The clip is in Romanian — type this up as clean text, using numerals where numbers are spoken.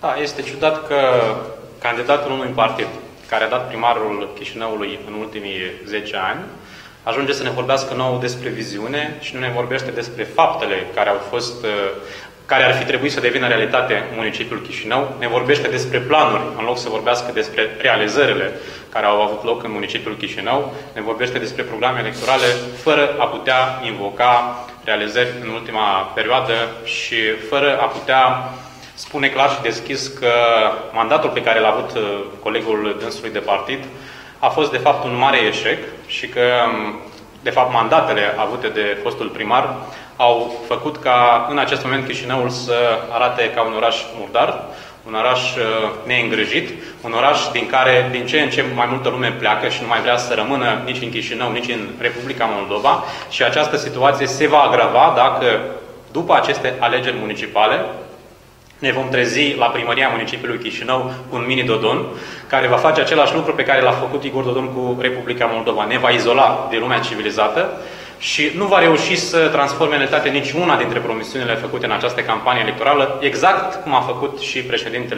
Da, este ciudat că candidatul unui partid, care a dat primarul Chișinăului în ultimii 10 ani, ajunge să ne vorbească nou despre viziune și nu ne vorbește despre faptele care au fost, care ar fi trebuit să devină realitate în municipiul Chișinău, ne vorbește despre planuri, în loc să vorbească despre realizările care au avut loc în municipiul Chișinău, ne vorbește despre programe electorale fără a putea invoca realizări în ultima perioadă și fără a putea spune clar și deschis că mandatul pe care l-a avut colegul dânsului de partid a fost, de fapt, un mare eșec și că, de fapt, mandatele avute de fostul primar au făcut ca, în acest moment, Chișinăul să arate ca un oraș murdar, un oraș neîngrijit, un oraș din care, din ce în ce mai multă lume pleacă și nu mai vrea să rămână nici în Chișinău, nici în Republica Moldova. Și această situație se va agrava dacă, după aceste alegeri municipale, ne vom trezi la primăria municipiului Chișinău un mini-Dodon, care va face același lucru pe care l-a făcut Igor Dodon cu Republica Moldova. Ne va izola de lumea civilizată și nu va reuși să transforme în realitate niciuna dintre promisiunile făcute în această campanie electorală, exact cum a făcut și președintele